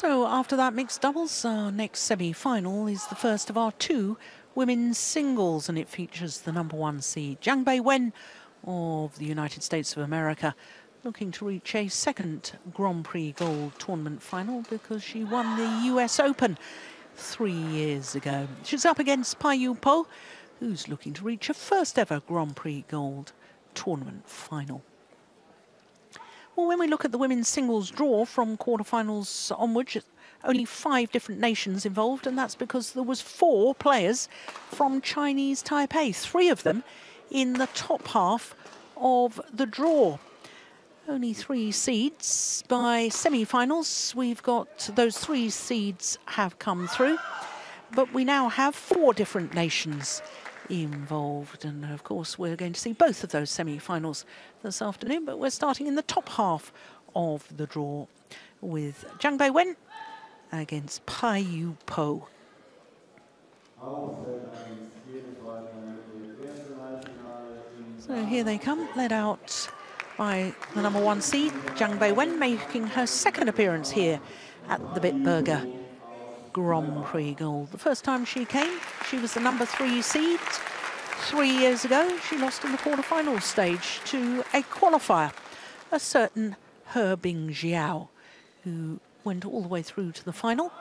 So after that mixed doubles, our next semi-final is the first of our two women's singles, and it features the #1 seed Zhang Beiwen of the United States of America, looking to reach a second Grand Prix Gold tournament final because she won the US Open 3 years ago. She's up against Pai Yu Po, who's looking to reach a first ever Grand Prix Gold tournament final. Well, when we look at the women's singles draw from quarterfinals onwards, only 5 different nations involved, and that's because there was 4 players from Chinese Taipei, 3 of them in the top half of the draw. Only 3 seeds by semi-finals. We've got those 3 seeds have come through, but we now have 4 different nations involved, and of course we're going to see both of those semi-finals this afternoon. But we're starting in the top half of the draw with Zhang Beiwen against Pai Yu Po. So here they come, led out by the #1 seed, Zhang Beiwen, making her second appearance here at the Bitburger Grand Prix Gold. The first time she came, she was the #3 seed. 3 years ago, she lost in the quarterfinal stage to a qualifier, a certain He Bingjiao, who went all the way through to the final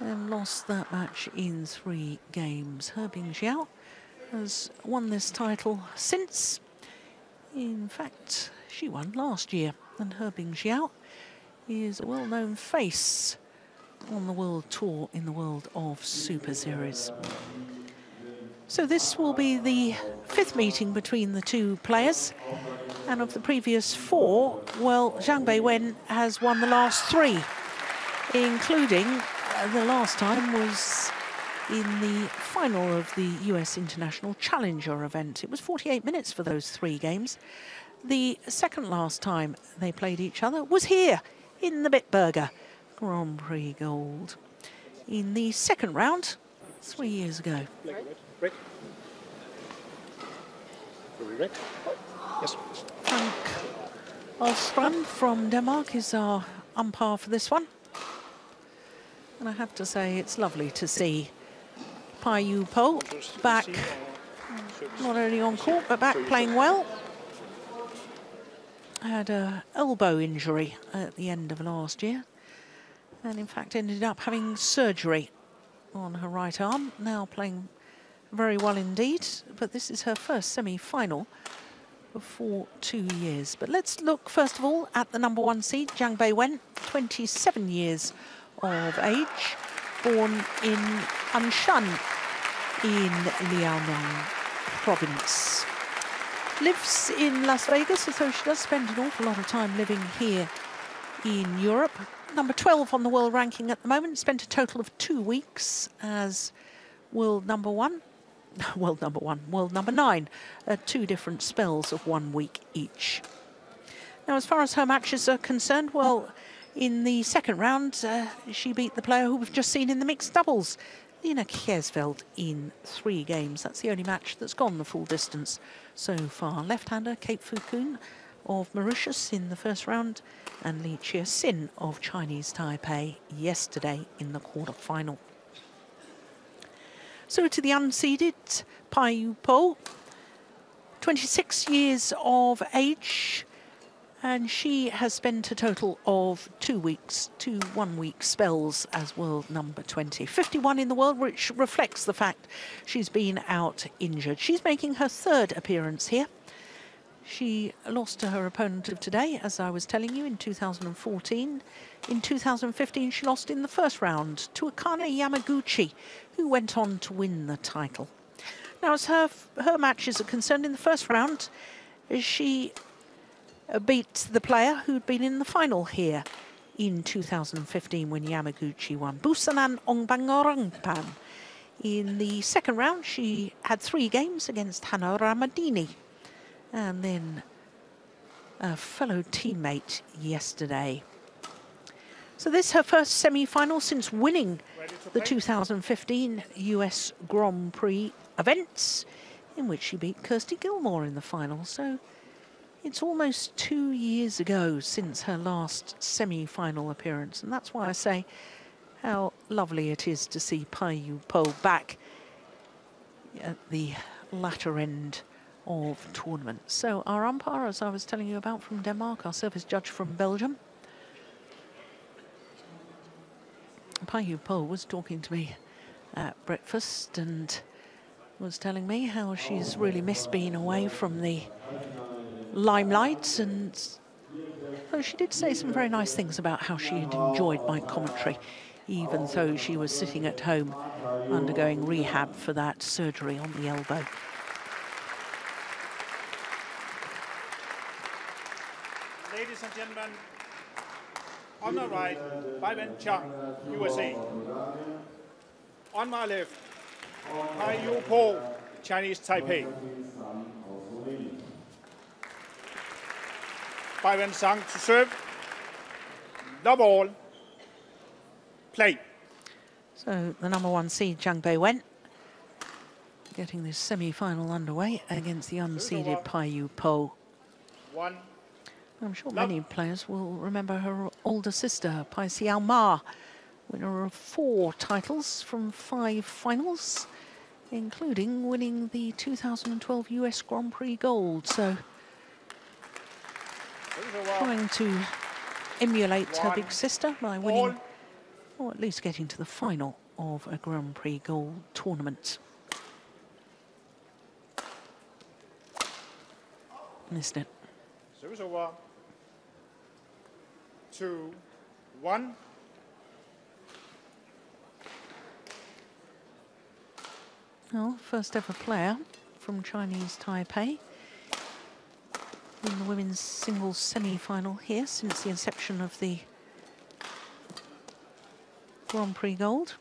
and lost that match in 3 games. He Bingjiao has won this title since. In fact, she won last year, and He Bingjiao is a well-known face on the world tour in the world of Super Series. So this will be the 5th meeting between the 2 players, and of the previous 4, well, Zhang Beiwen has won the last 3, including the last time was in the final of the US International Challenger event. It was 48 minutes for those 3 games. The second last time they played each other was here in the Bitburger Grand Prix Gold in the second round 3 years ago. Frank Ostrom from Denmark is our umpire for this one, and I have to say it's lovely to see Pai Yu Po back, not only on court, but back playing well. Had an elbow injury at the end of last year, and in fact ended up having surgery on her right arm. Now playing very well indeed, but this is her first semi-final for 2 years. But let's look first of all at the #1 seed, Zhang Beiwen, 27 years of age, born in Anshan in Liaoning province. Lives in Las Vegas, so she does spend an awful lot of time living here in Europe. #12 on the world ranking at the moment, spent a total of 2 weeks as world number 9 at 2 different spells of 1 week each. Now, as far as her matches are concerned, well, in the second round, she beat the player who we've just seen in the mixed doubles, Nina Kaersfeldt, in 3 games. That's the only match that's gone the full distance so far. Left-hander Kate Fukun of Mauritius in the first round, and Li Chia-Sin of Chinese Taipei yesterday in the quarterfinal. So to the unseeded Pai Yu Po, 26 years of age, and she has spent a total of 2 weeks, 2 one-week spells as world number 20. 51 in the world, which reflects the fact she's been out injured. She's making her third appearance here. She lost to her opponent of today, as I was telling you, in 2014. In 2015, she lost in the first round to Akane Yamaguchi, who went on to win the title. Now, as her matches are concerned, in the first round, she beat the player who'd been in the final here in 2015 when Yamaguchi won, Busanan Ongbangorangpan. In the second round, she had 3 games against Hanna Ramadini, and then a fellow teammate yesterday. So this is her first semi-final since winning the 2015 US Grand Prix events, in which she beat Kirsty Gilmore in the final. So It's almost 2 years ago since her last semi-final appearance, and that's why I say how lovely it is to see Pai Yu Po back at the latter end of tournament. So our umpire, as I was telling you about, from Denmark, our service judge from Belgium. Pai Yu Po was talking to me at breakfast and was telling me how she's really missed being away from the limelight, and she did say some very nice things about how she had enjoyed my commentary, even though she was sitting at home undergoing rehab for that surgery on the elbow. Ladies and gentlemen, on my right, Baiwen Chang, USA. On my left, Pai Yu Po, Chinese Taipei. Baiwen Chang to serve, the ball, play. So the number one seed, Zhang Beiwen, getting this semi-final underway against the unseeded Pai Yu Po. I'm sure many players will remember her older sister, Paisi Alma, winner of 4 titles from 5 finals, including winning the 2012 US Grand Prix Gold. So, trying to emulate her big sister by winning, or at least getting to the final of a Grand Prix Gold tournament. Missed it. Service over. 2-1. Well, first ever player from Chinese Taipei in the women's singles semi-final here since the inception of the Grand Prix Gold.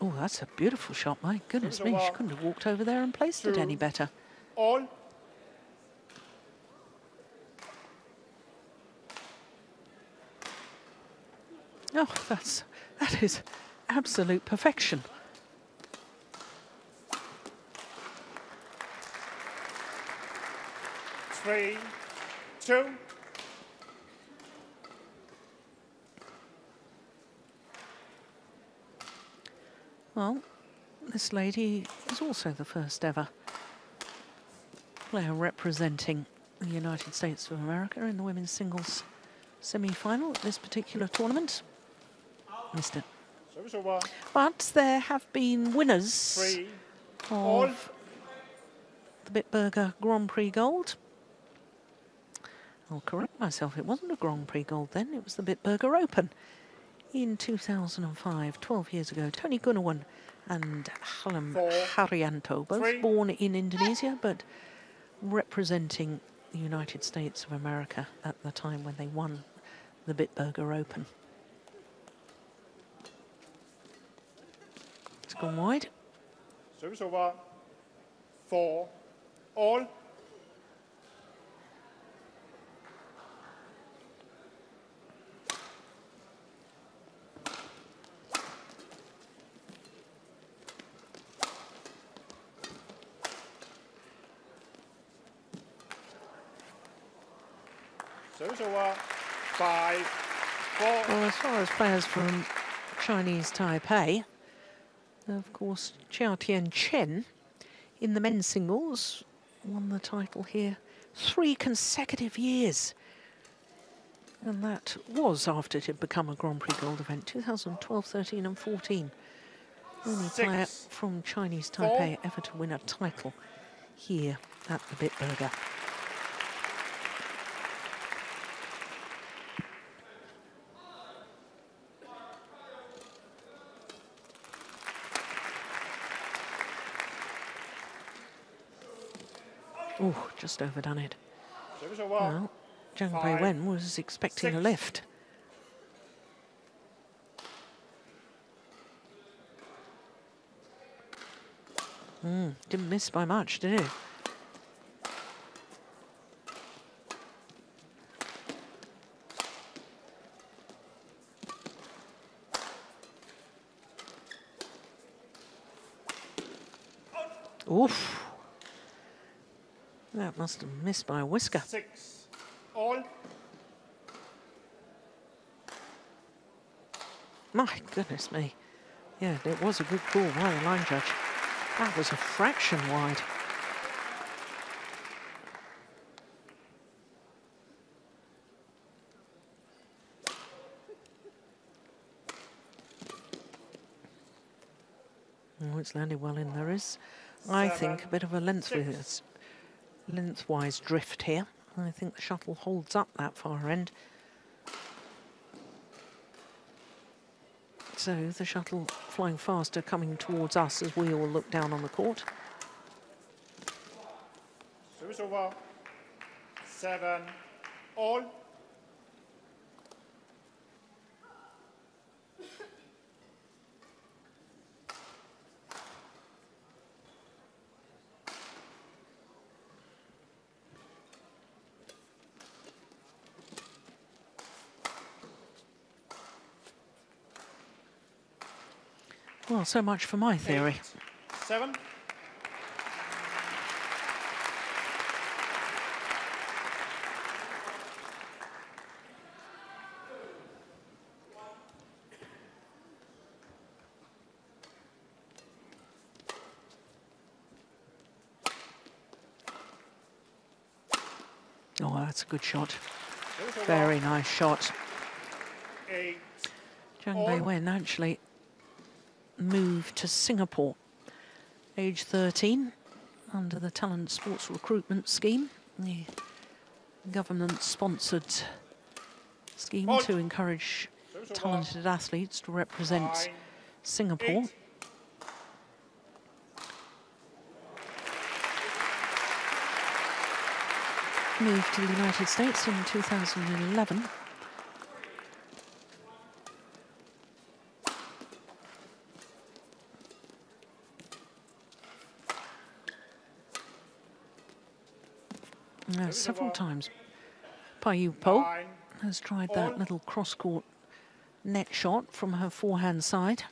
Oh, that's a beautiful shot. My goodness me, she couldn't have walked over there and placed it any better. Oh, that is absolute perfection. Three, two. Well, this lady is also the first ever player representing the United States of America in the women's singles semi-final at this particular tournament. Missed it. But there have been winners of the Bitburger Grand Prix Gold. I'll correct myself, it wasn't a Grand Prix Gold then, it was the Bitburger Open in 2005, 12 years ago. Tony Gunawan and Halim Harianto, both born in Indonesia, but representing the United States of America at the time when they won the Bitburger Open. It's gone wide. Service over. 4-all. Service over. 5-4. Well, as far as players from Chinese Taipei, of course, Chia Tian Chen in the men's singles won the title here 3 consecutive years. And that was after it had become a Grand Prix Gold event, 2012, 13 and 14. Only player from Chinese Taipei ever to win a title here at the Bitburger. Oh, just overdone it. Well, Zhang Beiwen was expecting a lift. Didn't miss by much, did it? That must have missed by a whisker. 6 all. My goodness me. Yeah, it was a good call by the line judge. That was a fraction wide. Oh, it's landed well in. There is, I think, a bit of a lengthwise drift here. I think the shuttle holds up that far end. So the shuttle flying faster, coming towards us as we all look down on the court. Service over. 7 all. Well, so much for my theory. 8, 7. Oh, that's a good shot. Very nice shot. Zhang Beiwen actually moved to Singapore, age 13, under the Talent Sports Recruitment Scheme, the government-sponsored scheme to encourage talented athletes to represent Singapore. 8. Moved to the United States in 2011. Several times Pai Yu Po has tried that little cross-court net shot from her forehand side.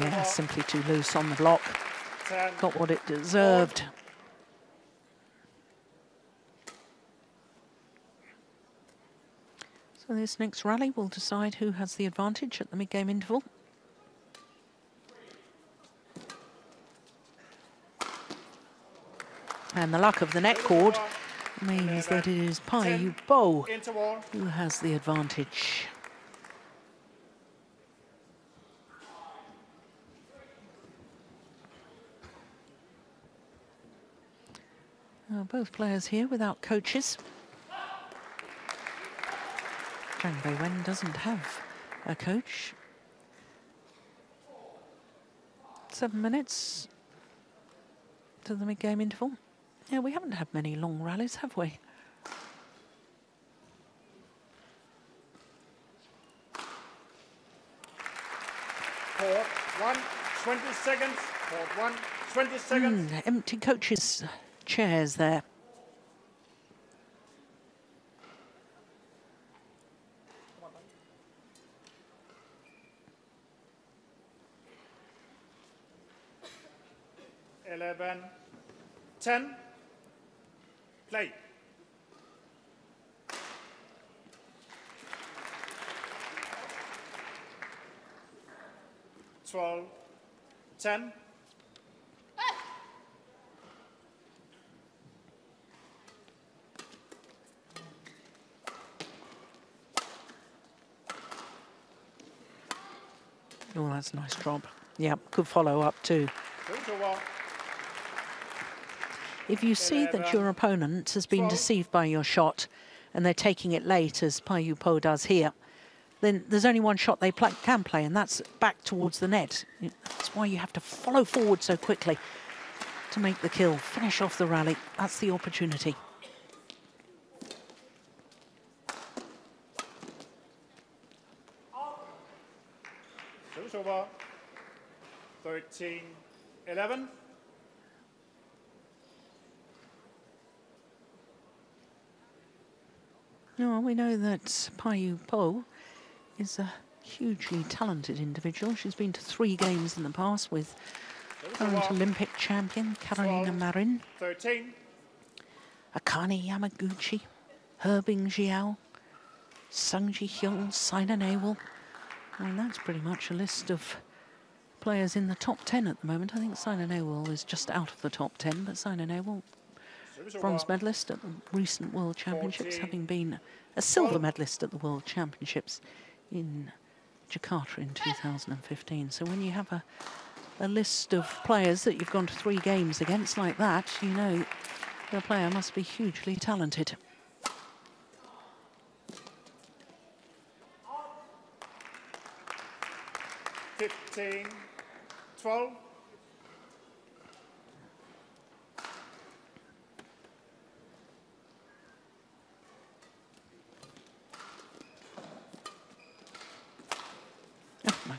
Yeah, simply too loose on the block. 10. Got what it deserved. So this next rally will decide who has the advantage at the mid-game interval. And the luck of the net cord means that it is Pai Yu Po who has the advantage. Both players here without coaches. Zhang Beiwen doesn't have a coach. 7 minutes to the mid-game interval. Yeah, we haven't had many long rallies, have we? Court one, 20 seconds. Court one, 20 seconds. Empty coaches' chairs there. Ten. Play. Twelve. 10. Oh, that's a nice drop. Yeah, good follow-up too. If you see that your opponent has been deceived by your shot, and they're taking it late, as Pai Yu Po does here, then there's only one shot they can play, and that's back towards the net. That's why you have to follow forward so quickly to make the kill, finish off the rally. That's the opportunity. Service over. 13-11. No, we know that Pai Yu Po is a hugely talented individual. She's been to 3 games in the past with current Olympic champion Karolina Marin, Akane Yamaguchi, He Bingjiao, Sung Ji Hyun, Saina Nehwal. And that's pretty much a list of players in the top 10 at the moment. I think Saina Nehwal is just out of the top 10, but Saina Nehwal, bronze medalist at the recent World Championships, having been a silver medalist at the World Championships in Jakarta in 2015. So when you have a list of players that you've gone to 3 games against like that, you know the player must be hugely talented. Fifteen-12.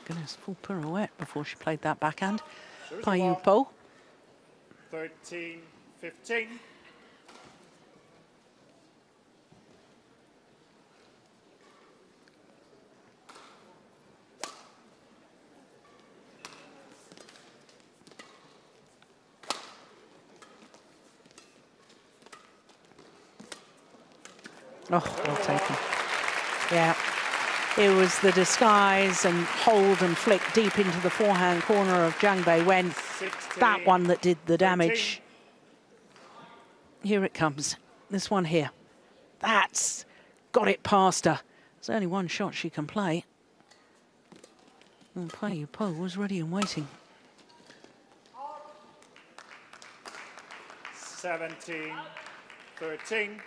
Goodness, full pirouette before she played that backhand. Pai Yu Po. 13-15. Oh, well taken. Yeah. It was the disguise and hold and flick deep into the forehand corner of Zhang Beiwen. That one that did the damage. 13. Here it comes. This one here. That's got it past her. There's only one shot she can play. And Pai Yu Po was ready and waiting. 17-13.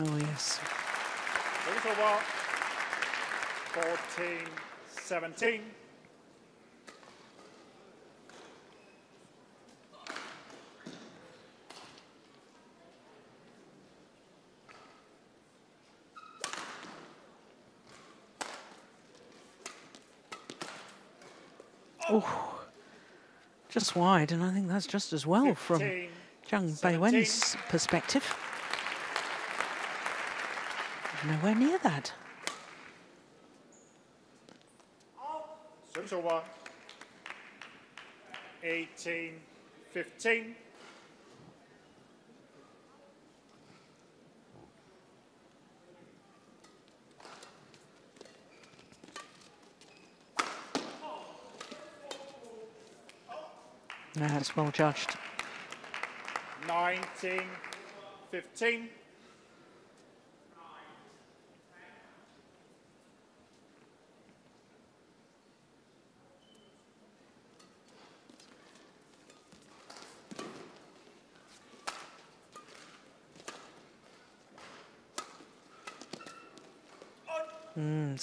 Oh, yes. 14-17. Oh, just wide, and I think that's just as well from Zhang Beiwen's perspective. Nowhere near that. Service over. 18-15. That's well judged. 19-15.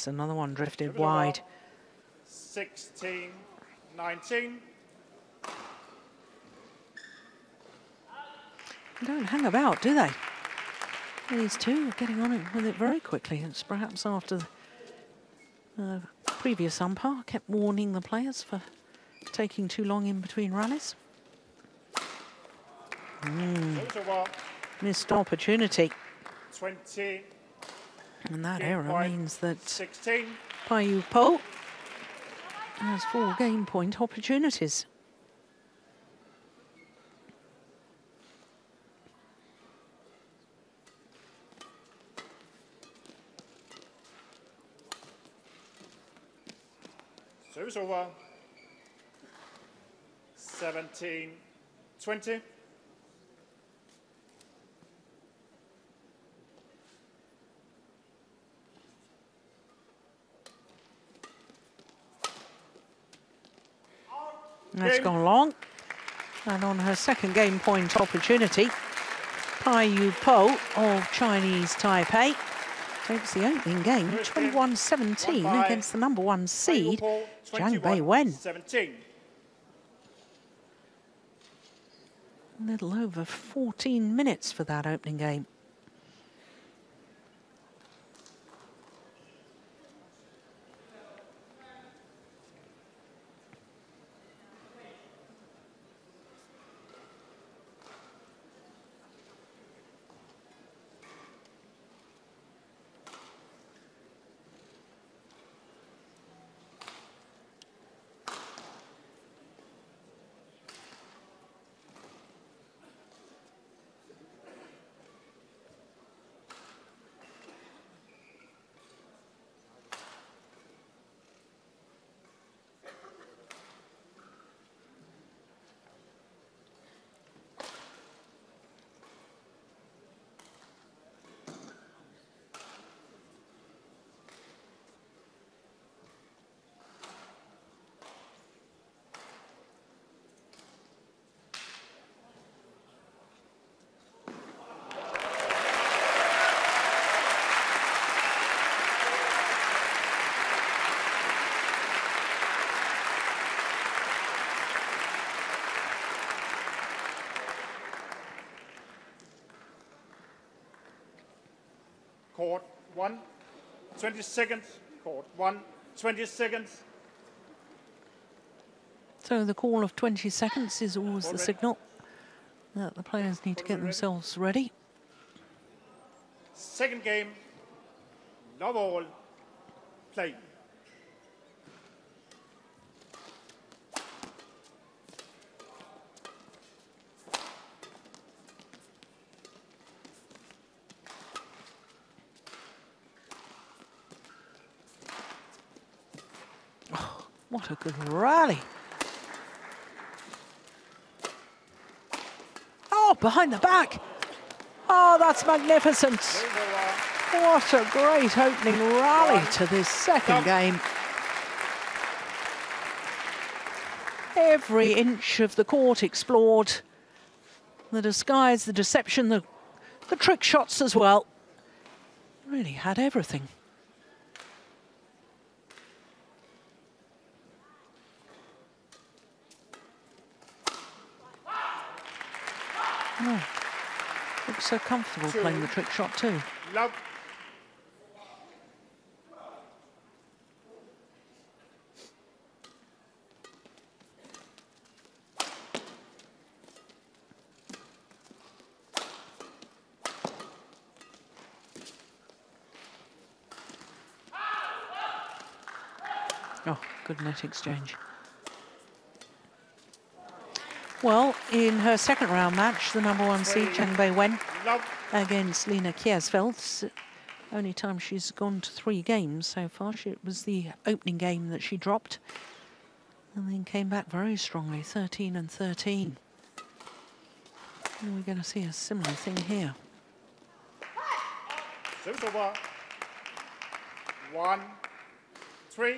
Another one drifted wide. 16-19. They don't hang about, do they? These two are getting on with it very quickly. It's perhaps after the previous umpire kept warning the players for taking too long in between rallies. Missed opportunity. 20. And that error means that 16. Pai Yu Po has 4 game point opportunities. Service over. 17-20. That's gone long. And on her second game point opportunity, Pai Yu Po of Chinese Taipei takes the opening game 21-17 against the number one seed, Zhang Beiwen. A little over 14 minutes for that opening game. Court 1, 20 seconds. Court 1, 20 seconds. So the call of 20 seconds is always the signal that the players need to get themselves ready. Second game, love all, play. What a good rally. Oh, behind the back. Oh, that's magnificent. What a great opening rally to this second game. Every inch of the court explored. The disguise, the deception, the trick shots as well. Really had everything. Looks so comfortable playing the trick shot too. Love. Oh, good net exchange. Well, in her second round match, the number one seed, Zhang Beiwen, against Nina Kaersfeldt. Only time she's gone to three games so far. It was the opening game that she dropped and then came back very strongly, 13 and 13. And we're going to see a similar thing here. Service over. 1, 3.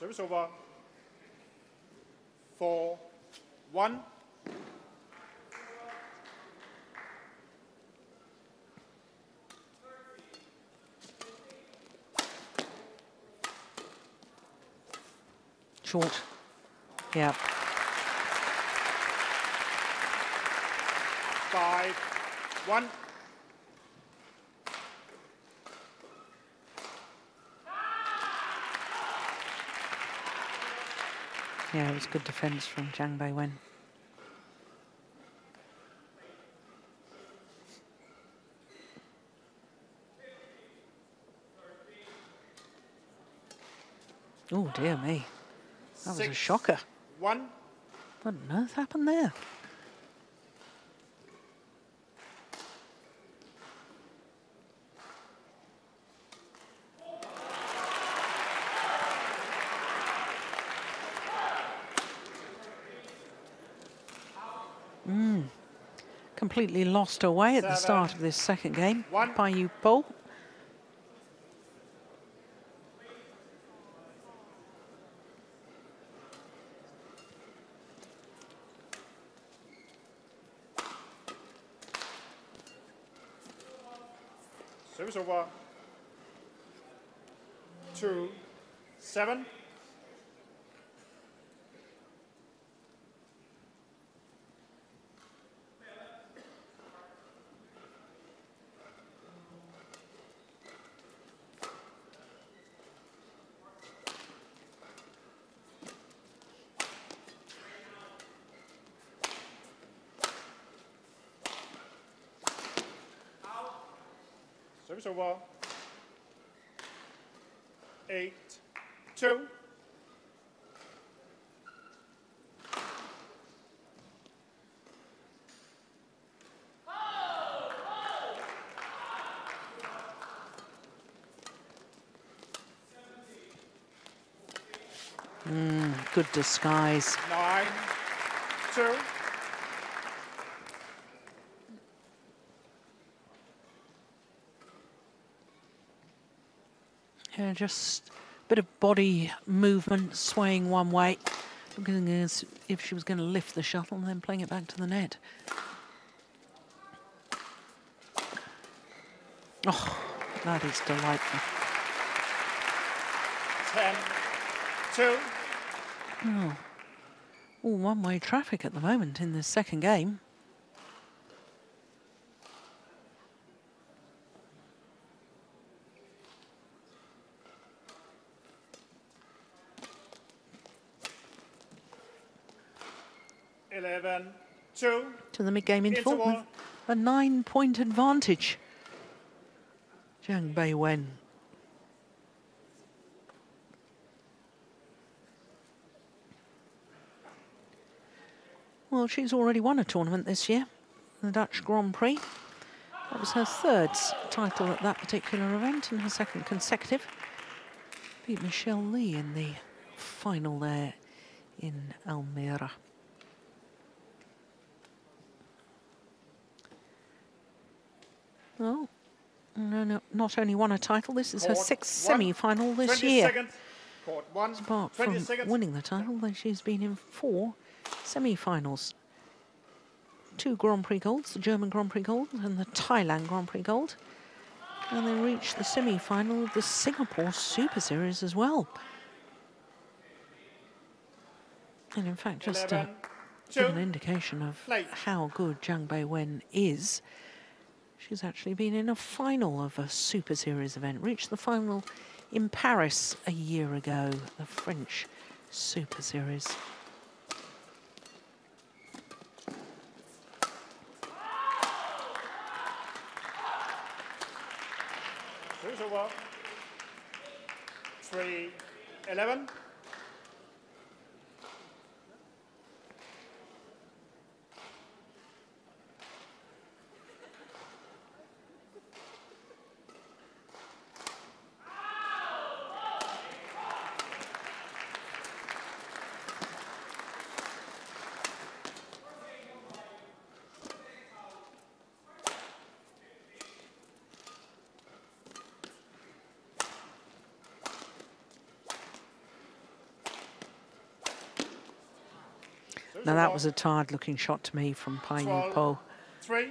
Service over. 4-1. Short. Yeah. 5-1. Yeah, it was good defense from Zhang Beiwen. Oh, dear me. That was a shocker. 1. What on earth happened there? completely lost her way at the start of this second game. Pai Yu Po. Service over. 2-7. Service over. 8-2. Good disguise. 9-2. Yeah, just a bit of body movement, swaying one way, looking as if she was going to lift the shuttle and then playing it back to the net. Oh, that is delightful. 10-2. Oh. All one-way traffic at the moment in this second game. To the mid-game in full, a 9-point advantage. Zhang Beiwen. Well, she's already won a tournament this year, the Dutch Grand Prix. That was her third title at that particular event and her second consecutive. Beat Michelle Lee in the final there in Almere. Oh, no, not only won a title, this is her sixth semi-final this year. Apart from winning the title, though she's been in 4 semi-finals. 2 Grand Prix Golds, the German Grand Prix Gold and the Thailand Grand Prix Gold. And they reached the semi-final of the Singapore Super Series as well. And in fact, just an indication of how good Zhang Beiwen is. She's actually been in a final of a Super Series event, reached the final in Paris a year ago, the French Super Series. Here's a walk. 3-11. Now that was a tired-looking shot to me from Pai Yu Po. 3.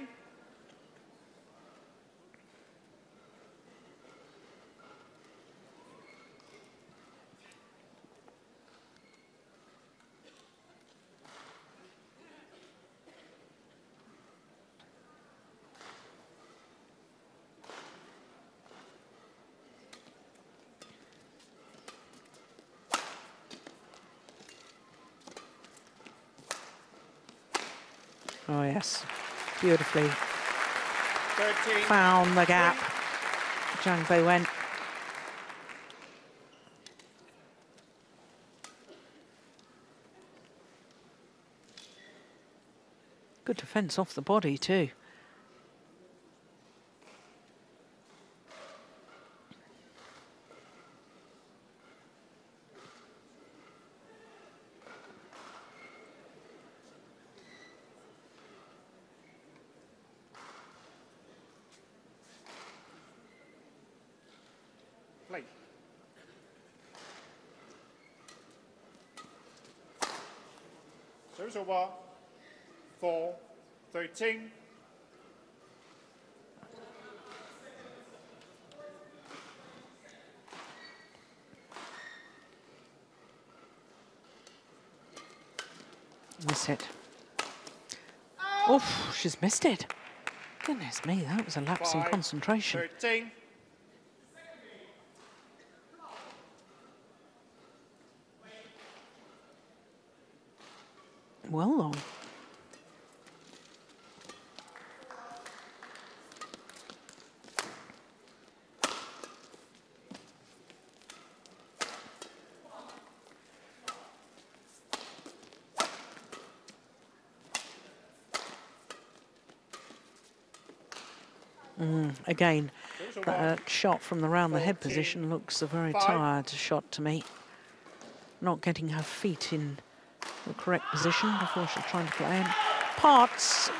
Oh, yes, beautifully 13, found the gap. Zhang Beiwen. Good defense off the body, too. play. Service over, 4-13. Miss it. Oh, oh, she's missed it. Goodness me, that was a lapse in concentration. 13. Well, long. Again, that shot from the round the head position looks a very tired shot to me. Not getting her feet in the correct position before she's trying to play in. Parts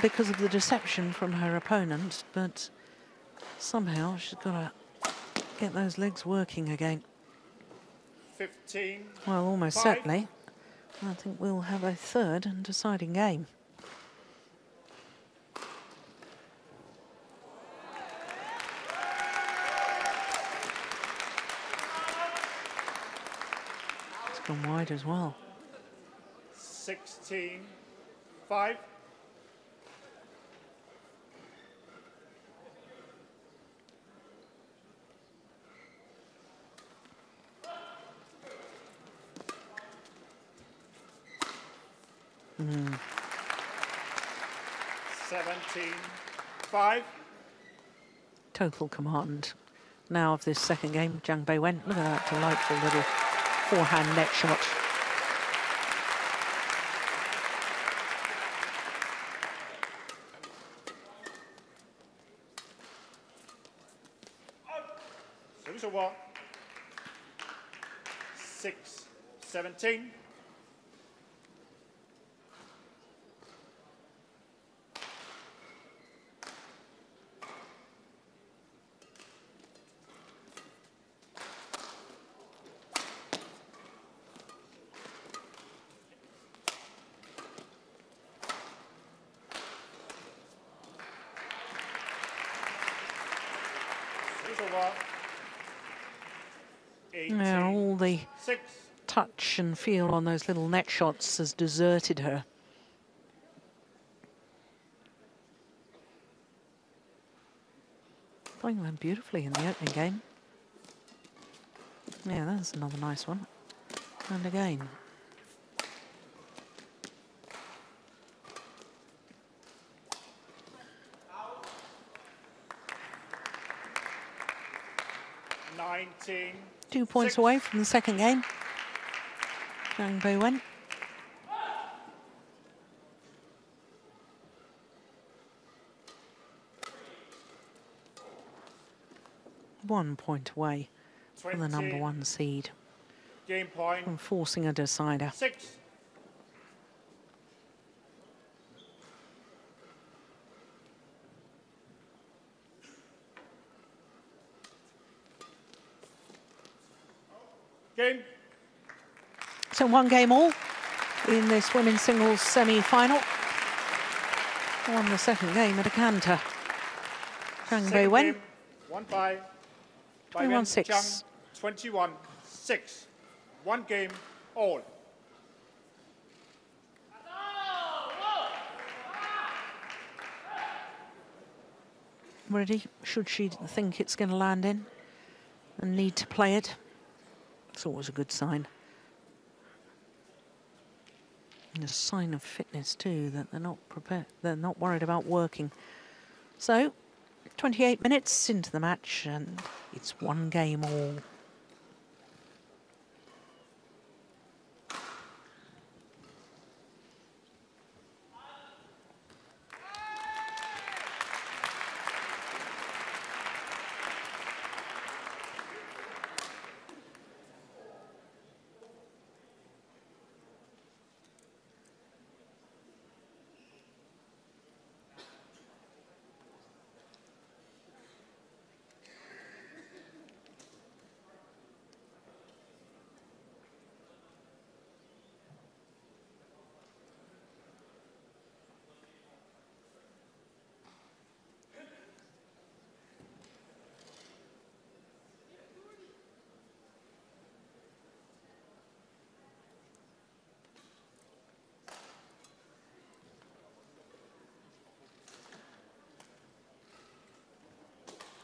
because of the deception from her opponent, but somehow she's got to get those legs working again. 15. Well, almost certainly. I think we'll have a third and deciding game. Gone wide as well. 16-5. Mm. 17-5. Total command now of this second game. Zhang Beiwen, look at that delightful little forehand net shot. Service over. 6-17. Yeah, all the touch and feel on those little net shots has deserted her. Playing them beautifully in the opening game. Yeah, that's another nice one. And again. Two points away from the second game. Zhang Beiwen. One point away from the number one seed. Game point. From forcing a decider. 6. So one game all in this women's singles semi-final. Won the second game at a canter. Zhang Beiwen. 21-6. 21-6. One game all. Ready? Should she think it's going to land in and need to play it? It's always a good sign. And a sign of fitness too, that they're not prepared, they're not worried about working. So, 28 minutes into the match and it's one game all.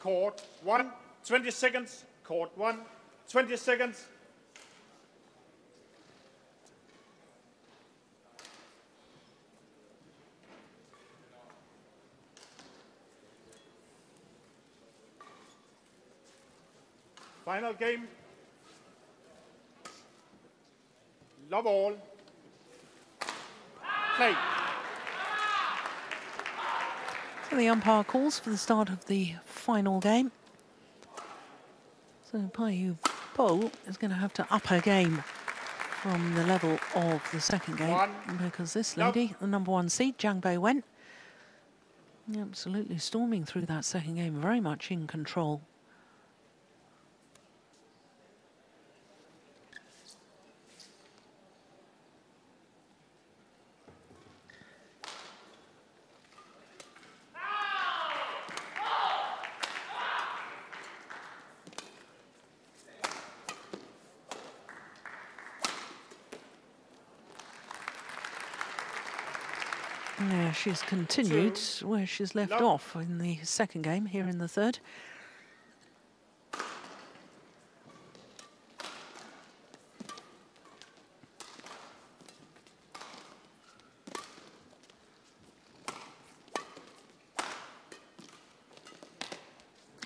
court one, 20 seconds, court one, 20 seconds. Final game. Love all. Play. So the umpire calls for the start of the final game. So Pai Yu Po is going to have to up her game from the level of the second game because this lady, the #1 seed, Zhang Beiwen, absolutely storming through that second game, very much in control. She's continued where she's left off in the second game, here in the third.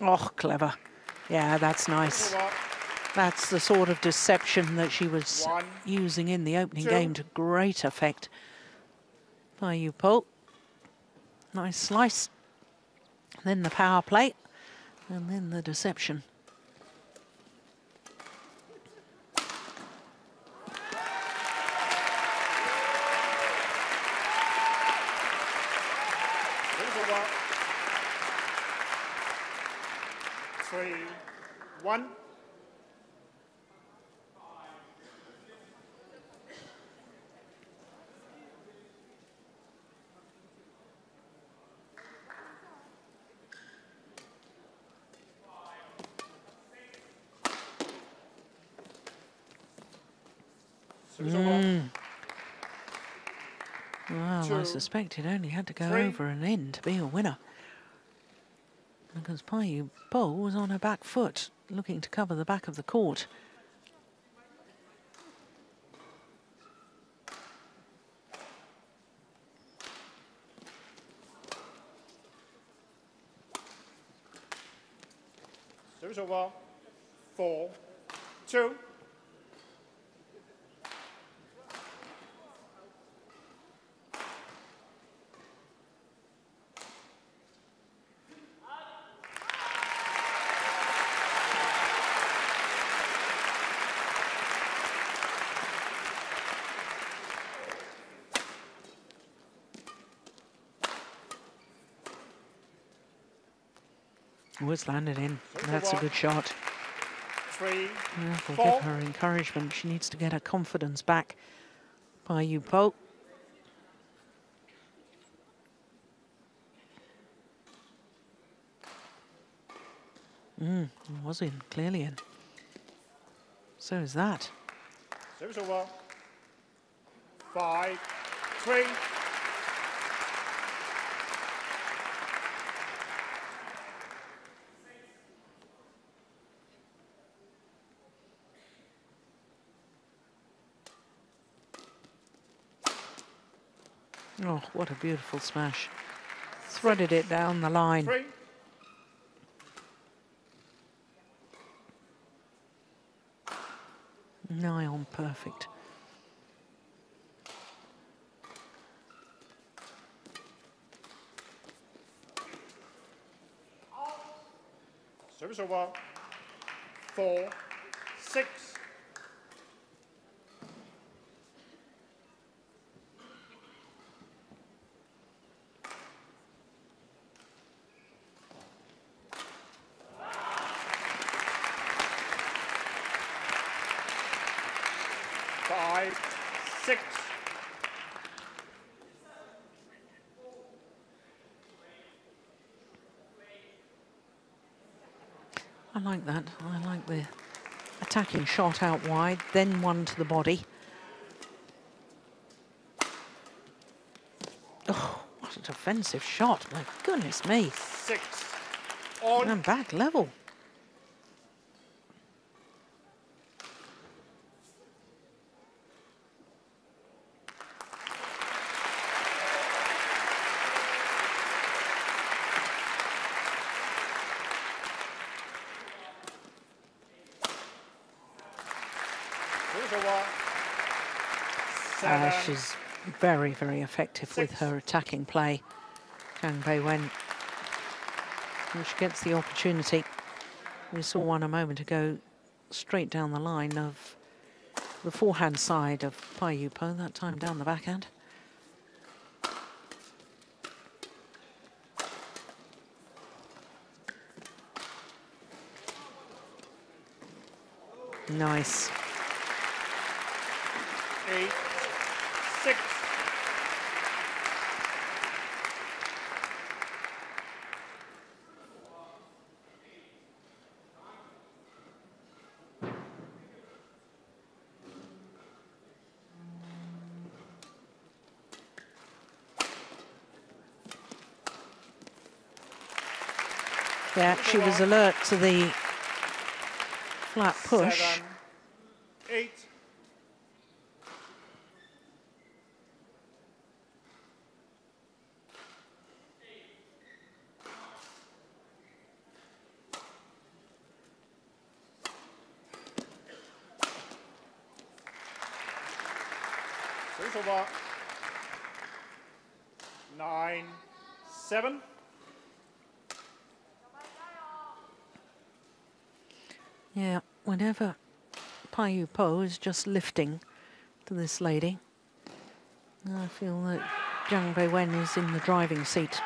Oh, clever. Yeah, that's nice. That's the sort of deception that she was using in the opening game to great effect. Pai Yu Po. Nice slice, and then the power play, and then the deception. Three, one. Well, I suspect it only had to go over and in to be a winner, because Pai Yu Po was on her back foot, looking to cover the back of the court. Service over. 4-2. Was landed in. That's a good shot. That'll give her encouragement. She needs to get her confidence back. Pai Yu Po. Was in, clearly in. So is that. Service over. 5-3. Oh, what a beautiful smash. Threaded it down the line. Nigh on perfect. Service over. 4-6. I like that. I like the attacking shot out wide, then one to the body. Oh, what a defensive shot. My goodness me. 6 on. And back level. She's very, very effective with her attacking play, Zhang Beiwen. When she gets the opportunity, we saw one a moment ago, straight down the line of the forehand side of Pai Yu Po, that time down the backhand. Nice. 8-6. Yeah, she was alert to the flat push. 7-8. Yeah, whenever Pai Yu Po is just lifting to this lady, I feel that Zhang Beiwen is in the driving seat.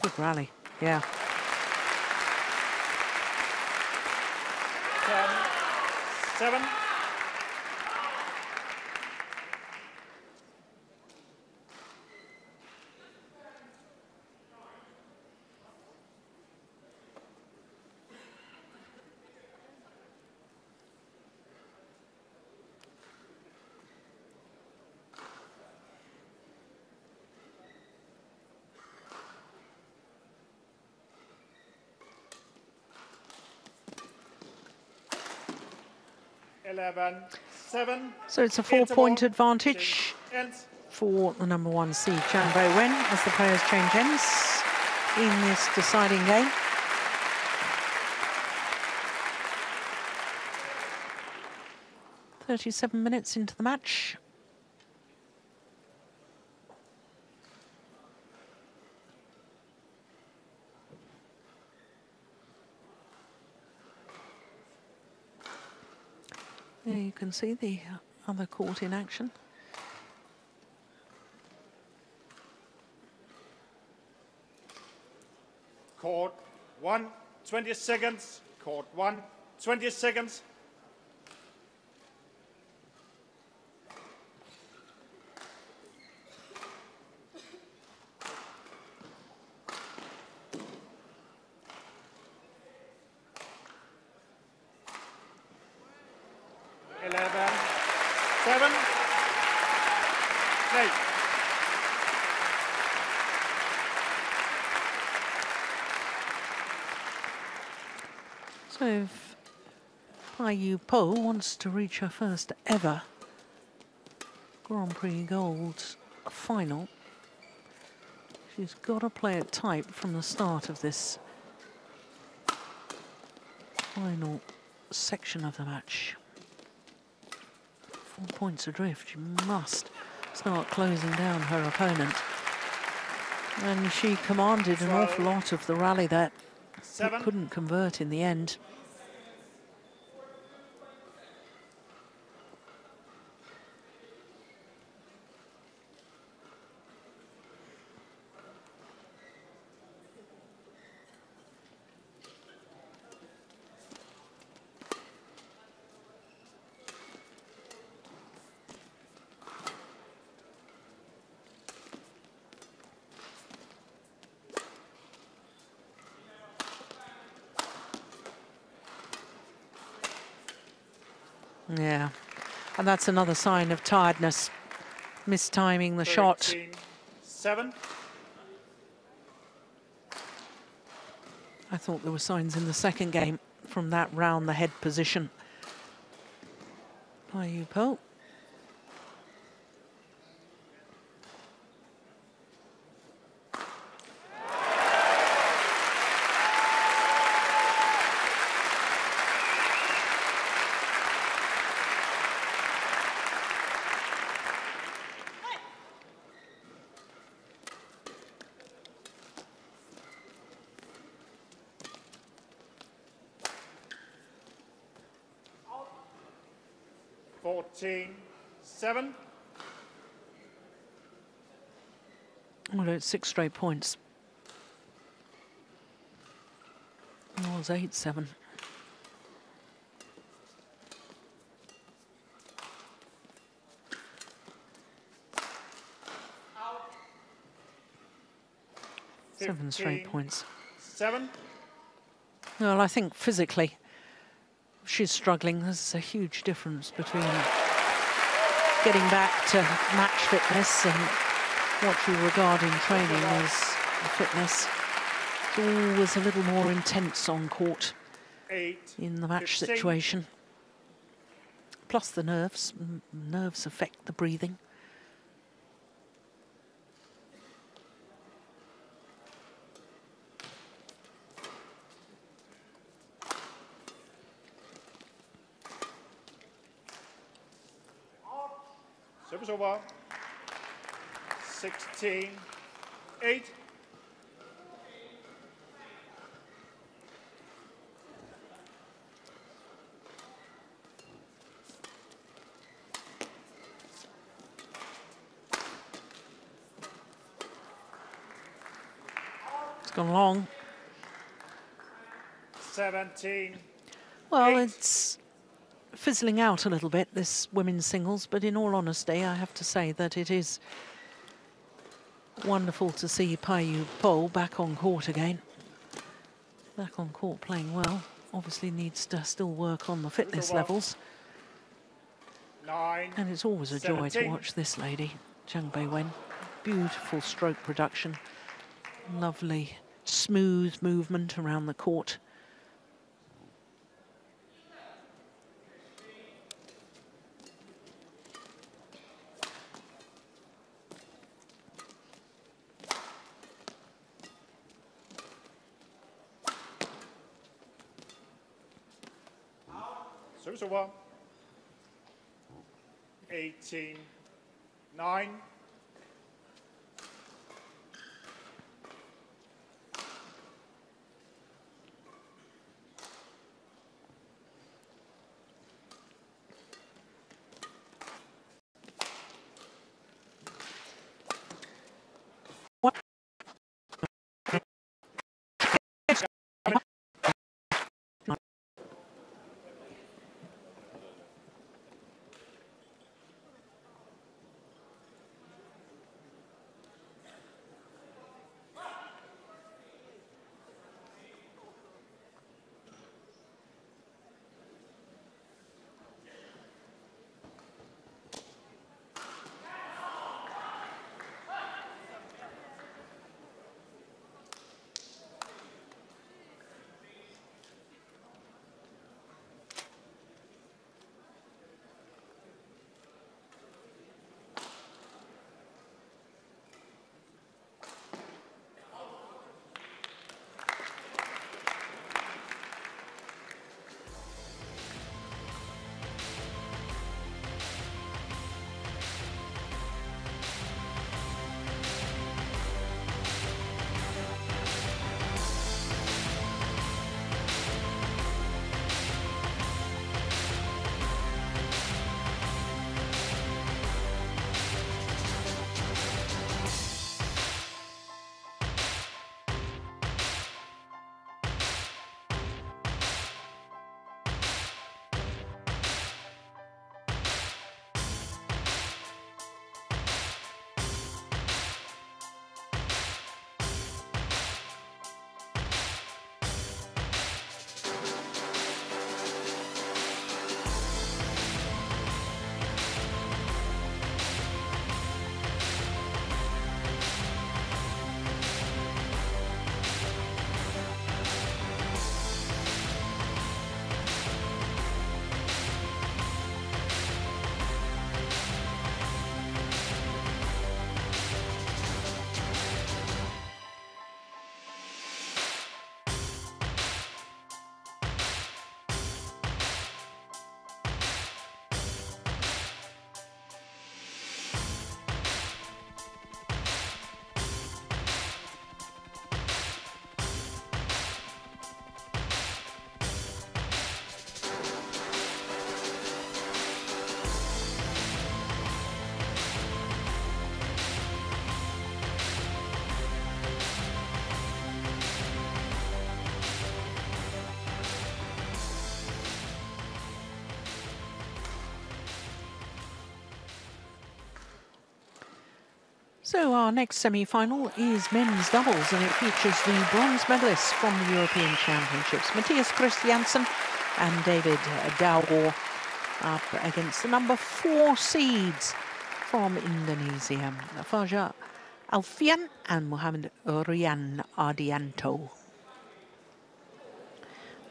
Good rally, yeah. 10-7. So it's a four-point advantage for the number one seed, Zhang Beiwen, as the players change ends in this deciding game. Thirty-seven minutes into the match. There you can see the other court in action. Court 1, 20 seconds. Court 1, 20 seconds. If Pai Yu Po wants to reach her first ever Grand Prix Gold final, she's got to play it tight from the start of this final section of the match. 4 points adrift, she must start closing down her opponent. And she commanded an awful lot of the rally there. But couldn't convert in the end. Yeah, and that's another sign of tiredness, mistiming the shot. 7. I thought there were signs in the second game from that round the head position. Pai Yu Po. Well, it's 6 straight points. Oh, it's 8-7. Out. 7 straight points. 7. Well, I think physically she's struggling. There's a huge difference between getting back to match fitness and what you regard in training as fitness. It's always a little more intense on court in the match situation. Plus the nerves. Nerves affect the breathing. Service over. 16-8. It's gone long. 17. Well, it's fizzling out a little bit, this women's singles, but in all honesty, I have to say that it is wonderful to see Pai Yu Po back on court again. Back on court playing well. Obviously needs to still work on the fitness levels. 9, and it's always a 17. Joy to watch this lady, Zhang Beiwen. Beautiful stroke production. Lovely, smooth movement around the court. 18-9. So our next semi-final is men's doubles, and it features the bronze medalists from the European Championships, Matthias Christiansen and David Daugor, up against the number 4 seeds from Indonesia, Fajar Alfian and Mohammad Rian Ardianto.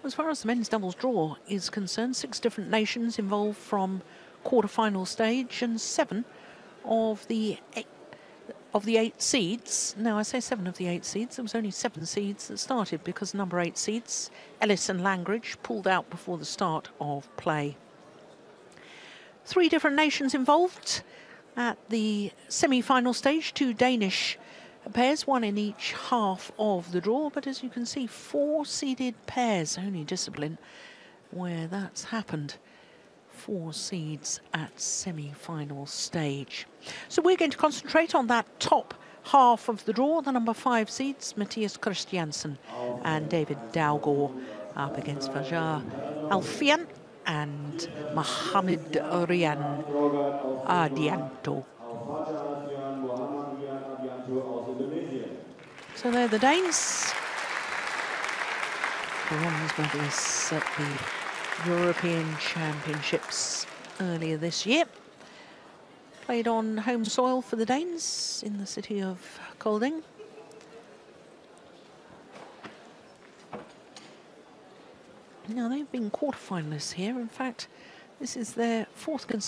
As far as the men's doubles draw is concerned, 6 different nations involved from quarterfinal stage, and 7 of the 8 seeds. Now, I say 7 of the 8 seeds. There was only 7 seeds that started because number 8 seeds, Ellis and Langridge, pulled out before the start of play. 3 different nations involved at the semi-final stage, 2 Danish pairs, 1 in each half of the draw. But as you can see, 4 seeded pairs, only discipline where that's happened. 4 seeds at semi-final stage. So we're going to concentrate on that top half of the draw, the number 5 seeds, Matthias Christiansen and David Daugor, up against Fajar Alfian and Mohammad Rian Ardianto. So they're the Danes, the bronze medalists at the European Championships earlier this year. Played on home soil for the Danes in the city of Kolding. Now, they've been quarterfinalists here. In fact, this is their 4th consecutive